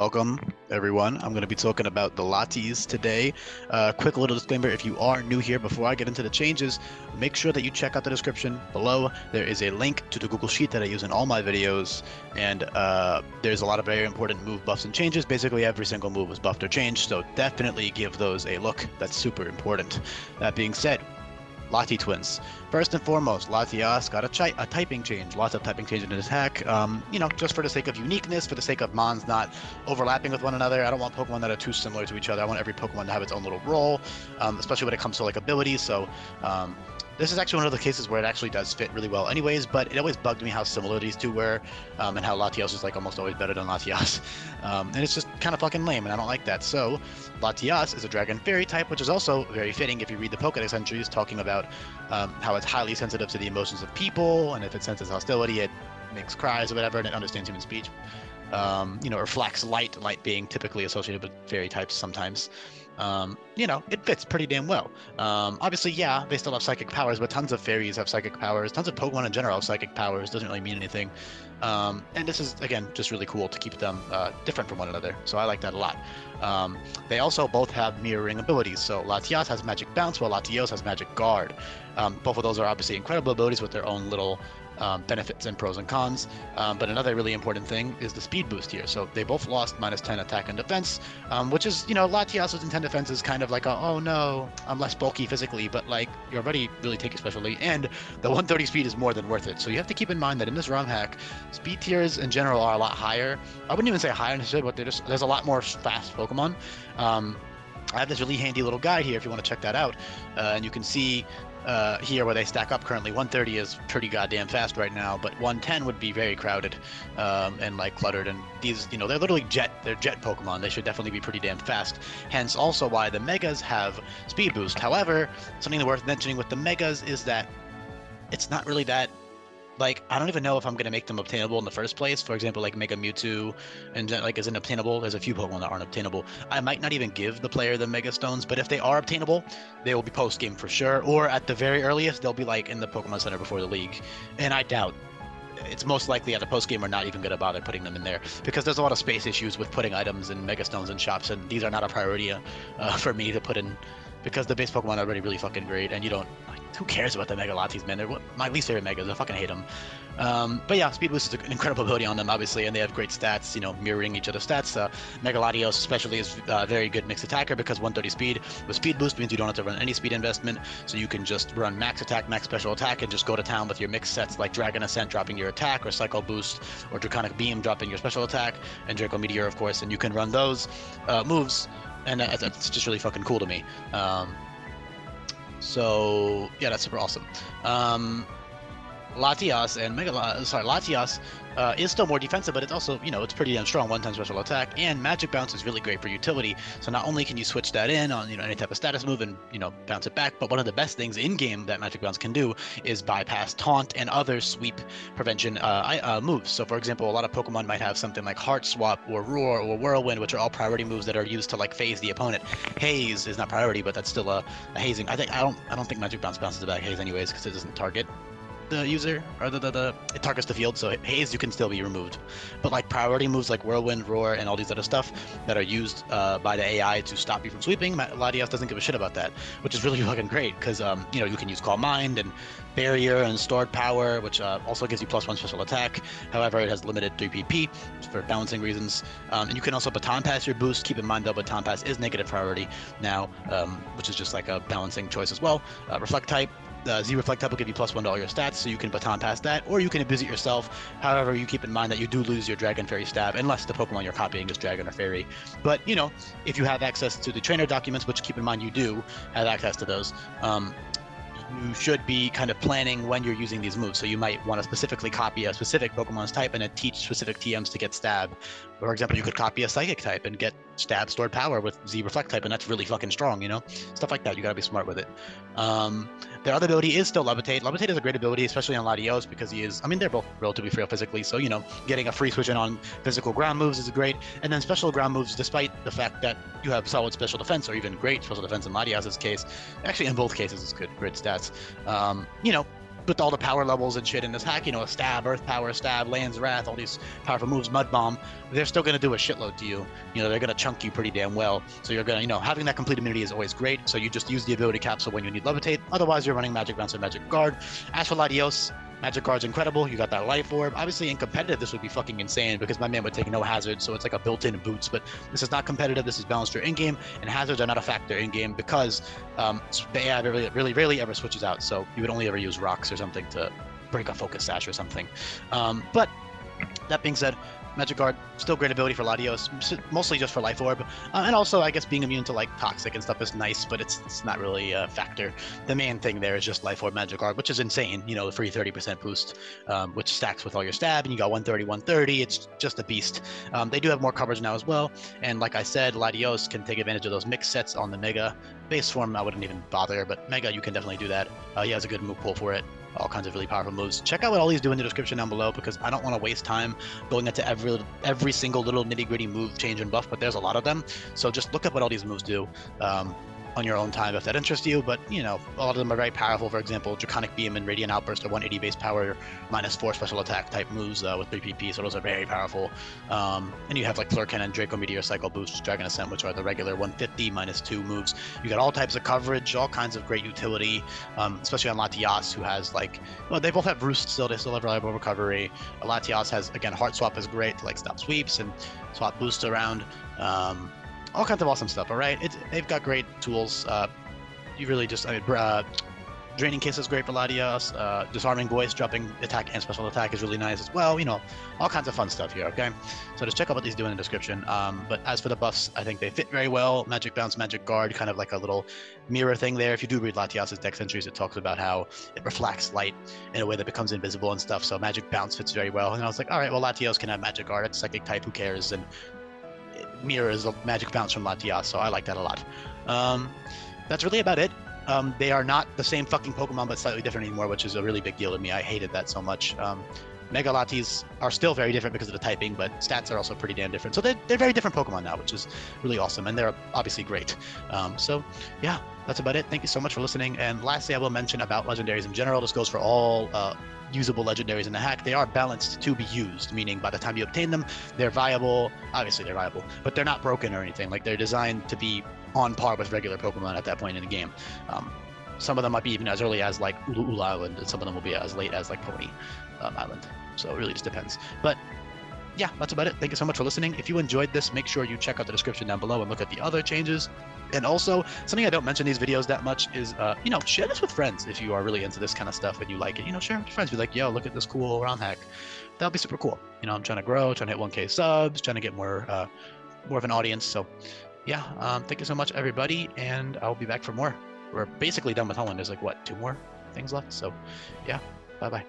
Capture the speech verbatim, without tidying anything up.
Welcome, everyone. I'm going to be talking about the Latias today. Uh, quick little disclaimer, if you are new here, before I get into the changes, make sure that you check out the description below. There is a link to the Google Sheet that I use in all my videos, and uh, there's a lot of very important move buffs and changes. Basically, every single move was buffed or changed, so definitely give those a look. That's super important. That being said, Lati twins. First and foremost, Latias got a, a typing change, lots of typing changes in his hack, um, you know, just for the sake of uniqueness, for the sake of mons not overlapping with one another. I don't want Pokemon that are too similar to each other. I want every Pokemon to have its own little role, um, especially when it comes to like abilities, so um, this is actually one of the cases where it actually does fit really well anyways, but it always bugged me how similar these two were, um, and how Latios is like almost always better than Latias. Um, and it's just kind of fucking lame, and I don't like that. So Latias is a Dragon Fairy type, which is also very fitting if you read the Pokédex entries talking about um, how it's highly sensitive to the emotions of people, and if it senses hostility, it makes cries or whatever, and it understands human speech. Um, you know, reflects light, light being typically associated with fairy types sometimes. Um, you know, it fits pretty damn well. Um, obviously, yeah, they still have psychic powers, but tons of fairies have psychic powers. Tons of Pokemon in general have psychic powers. Doesn't really mean anything. Um, and this is, again, just really cool to keep them uh, different from one another. So I like that a lot. Um, they also both have mirroring abilities. So Latias has Magic Bounce, while Latios has Magic Guard. Um, both of those are obviously incredible abilities with their own little Um, benefits and pros and cons, um, but another really important thing is the speed boost here. So they both lost minus ten attack and defense, um, which is, you know, Latias's ten defense is kind of like a, oh no, I'm less bulky physically, but like you already really take it specially, and the one thirty speed is more than worth it. So you have to keep in mind that in this ROM hack, speed tiers in general are a lot higher. I wouldn't even say higher necessarily, but they're just, there's a lot more fast Pokemon. Um, I have this really handy little guide here if you want to check that out, uh, and you can see Uh, here where they stack up currently. one thirty is pretty goddamn fast right now, but one ten would be very crowded um, and like cluttered, and these, you know, they're literally jet, they're jet Pokemon. They should definitely be pretty damn fast, hence also why the Megas have Speed Boost. However, something worth mentioning with the Megas is that it's not really that, like, I don't even know if I'm going to make them obtainable in the first place. For example, like Mega Mewtwo and like isn't obtainable. There's a few Pokemon that aren't obtainable. I might not even give the player the Mega Stones, but if they are obtainable, they will be post-game for sure. Or at the very earliest, they'll be like in the Pokemon Center before the league. And I doubt. It's most likely at the post game we're not even going to bother putting them in there because there's a lot of space issues with putting items and Mega Stones in shops, and these are not a priority uh, for me to put in because the base Pokemon are already really fucking great, and you don't. Like, who cares about the Mega Latias, man? They're what, my least favorite Megas. I fucking hate them. Um, but yeah, Speed Boost is an incredible ability on them, obviously, and they have great stats, you know, mirroring each other's stats. Uh, Mega Latios especially is a uh, very good mixed attacker because one thirty speed with Speed Boost means you don't have to run any speed investment, so you can just run max attack, max special attack, and just go to town with your mixed sets like Dragon Ascent dropping your attack, or Psycho Boost, or Draconic Beam dropping your special attack, and Draco Meteor, of course, and you can run those uh, moves, and uh, that's just really fucking cool to me. Um, so, yeah, that's super awesome. Um, Latias and Mega, uh, sorry, Latias uh, is still more defensive, but it's also, you know, it's pretty damn strong. One time special attack, and Magic Bounce is really great for utility. So not only can you switch that in on, you know, any type of status move and, you know, bounce it back, but one of the best things in game that Magic Bounce can do is bypass taunt and other sweep prevention uh, uh, moves. So for example, a lot of Pokemon might have something like Heart Swap or Roar or Whirlwind, which are all priority moves that are used to like phase the opponent. Haze is not priority, but that's still a, a hazing. I think I don't I don't think Magic Bounce bounces back Haze anyways because it doesn't target the user, or the, the, the it targets the field, so Haze you can still be removed. But like priority moves like Whirlwind, Roar, and all these other stuff that are used uh, by the A I to stop you from sweeping, Latias doesn't give a shit about that, which is really fucking great because um, you know, you can use Calm Mind and Barrier and Stored Power, which uh, also gives you plus one special attack. However, it has limited three P P for balancing reasons, um, and you can also Baton Pass your boost. Keep in mind though, Baton Pass is negative priority now, um, which is just like a balancing choice as well. Uh, Reflect Type. Uh, Z Reflect Type will give you plus one to all your stats, so you can Baton Pass that, or you can abuse it yourself. However, you keep in mind that you do lose your Dragon Fairy Stab, unless the Pokemon you're copying is Dragon or Fairy. But, you know, if you have access to the trainer documents, which keep in mind you do have access to those, um, you should be kind of planning when you're using these moves. So you might want to specifically copy a specific Pokemon's type and then teach specific T Ms to get Stab. For example, you could copy a Psychic type and get Stab Stored Power with Z Reflect Type, and that's really fucking strong, you know? Stuff like that, you gotta be smart with it. Um, their other ability is still Levitate. Levitate is a great ability, especially on Latios, because he is, I mean, they're both relatively frail physically, so, you know, getting a free switch in on physical ground moves is great, and then special ground moves, despite the fact that you have solid special defense, or even great special defense in Latias's case, actually in both cases, it's good, great stats. Um, you know, with all the power levels and shit in this hack, you know, a stab, Earth Power, stab, Land's Wrath, all these powerful moves, Mud Bomb, they're still going to do a shitload to you. You know, they're going to chunk you pretty damn well. So you're going to, you know, having that complete immunity is always great. So you just use the ability capsule when you need Levitate. Otherwise, you're running Magic Bounce and Magic Guard. As for Latios, Magic Guard's incredible. You got that Life Orb. Obviously, in competitive, this would be fucking insane because my man would take no hazards, so it's like a built-in boots. But this is not competitive. This is balanced through in-game, and hazards are not a factor in-game because um, the A I really, really rarely ever switches out. So you would only ever use rocks or something to break a Focus Sash or something. Um, but that being said, Magic Guard, still great ability for Latios, mostly just for Life Orb. Uh, and also, I guess, being immune to, like, Toxic and stuff is nice, but it's, it's not really a factor. The main thing there is just Life Orb Magic Guard, which is insane, you know, the free thirty percent boost, um, which stacks with all your stab, and you got one thirty, one thirty, it's just a beast. Um, they do have more coverage now as well, and like I said, Latios can take advantage of those mix sets on the Mega. Base form, I wouldn't even bother, but Mega, you can definitely do that. Uh, he has a good move pool for it. All kinds of really powerful moves. Check out what all these do in the description down below because I don't want to waste time going into every every single little nitty-gritty move change and buff, but there's a lot of them. So just look up what all these moves do um, on your own time if that interests you. But, you know, a lot of them are very powerful. For example, Draconic Beam and Radiant Outburst are one eighty base power, minus four special attack type moves uh, with three P P, so those are very powerful. Um, and you have like Flare Cannon, Draco Meteor, Psycho Boost, Dragon Ascent, which are the regular one fifty, minus two moves. You got all types of coverage, all kinds of great utility, um, especially on Latias, who has like, well, they both have Roost still, they still have reliable recovery. Latias has, again, Heart Swap is great to like stop sweeps and swap boosts around. Um, All kinds of awesome stuff, all right? It's, they've got great tools. Uh, you really just, I mean, uh, Draining Kiss is great for Latias. Uh, Disarming Voice, dropping attack and special attack is really nice as well. You know, all kinds of fun stuff here, okay? So just check out what these do in the description. Um, but as for the buffs, I think they fit very well. Magic Bounce, Magic Guard, kind of like a little mirror thing there. If you do read Latias' dex entries, it talks about how it reflects light in a way that becomes invisible and stuff. So Magic Bounce fits very well. And I was like, all right, well, Latios can have Magic Guard. It's Psychic type, who cares? And mirrors a Magic Bounce from Latias, so I like that a lot. Um, that's really about it. Um, they are not the same fucking Pokemon, but slightly different anymore, which is a really big deal to me. I hated that so much. Um, Mega Latis are still very different because of the typing, but stats are also pretty damn different. So they're, they're very different Pokemon now, which is really awesome, and they're obviously great. Um, so yeah, that's about it. Thank you so much for listening. And lastly, I will mention about legendaries in general. This goes for all uh, usable legendaries in the hack. They are balanced to be used, meaning by the time you obtain them, they're viable. Obviously, they're viable, but they're not broken or anything. Like, they're designed to be on par with regular Pokemon at that point in the game. Um, some of them might be even as early as like Ulu'ula Island, and some of them will be as late as like Pony um, Island. So it really just depends. But yeah, that's about it. Thank you so much for listening. If you enjoyed this, make sure you check out the description down below and look at the other changes. And also, something I don't mention in these videos that much is, uh, you know, share this with friends if you are really into this kind of stuff and you like it. You know, share with your friends. Be like, yo, look at this cool round hack. That'll be super cool. You know, I'm trying to grow, trying to hit one K subs, trying to get more, uh, more of an audience. So yeah, um, thank you so much, everybody. And I'll be back for more. We're basically done with Holland. There's like, what, two more things left? So yeah, bye-bye.